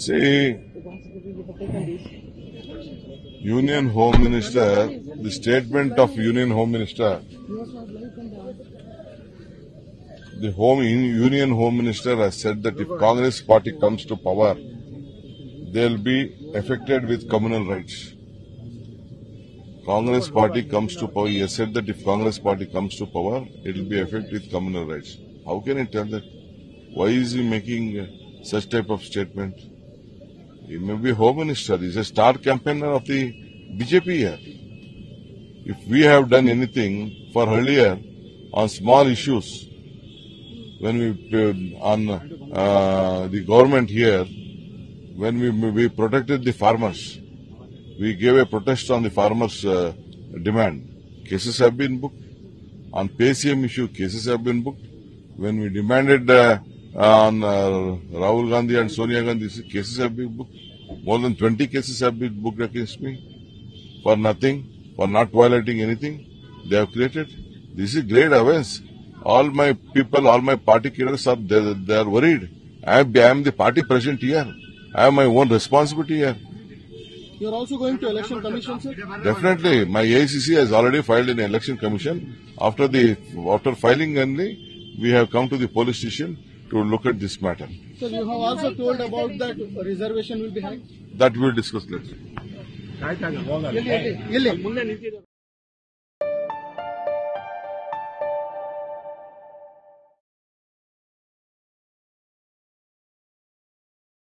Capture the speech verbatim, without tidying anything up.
See, Union Home Minister, the statement of Union Home Minister, the Home Union Home Minister has said that if Congress party comes to power, they will be affected with communal rights. Congress party comes to power, he has said that if Congress party comes to power, it will be affected with communal rights. How can I tell that? Why is he making such type of statement? He may be Home Minister, he is a star campaigner of the B J P here. If we have done anything for earlier on small issues, when we, on uh, the government here, when we, we protected the farmers, we gave a protest on the farmers' uh, demand. Cases have been booked. On P C M issue, cases have been booked. When we demanded uh, Uh, on uh, Rahul Gandhi and Sonia Gandhi, cases have been booked. More than twenty cases have been booked against me for nothing, for not violating anything they have created. This is great offense. All my people, all my party cadres are they, they are worried. I am, I am the party president here. I have my own responsibility here. You are also going to election commission, sir? Definitely. My A C C has already filed an election commission. After the after filing only, we have come to the police station to look at this matter. So you have also told about that reservation will be high? That we will discuss later.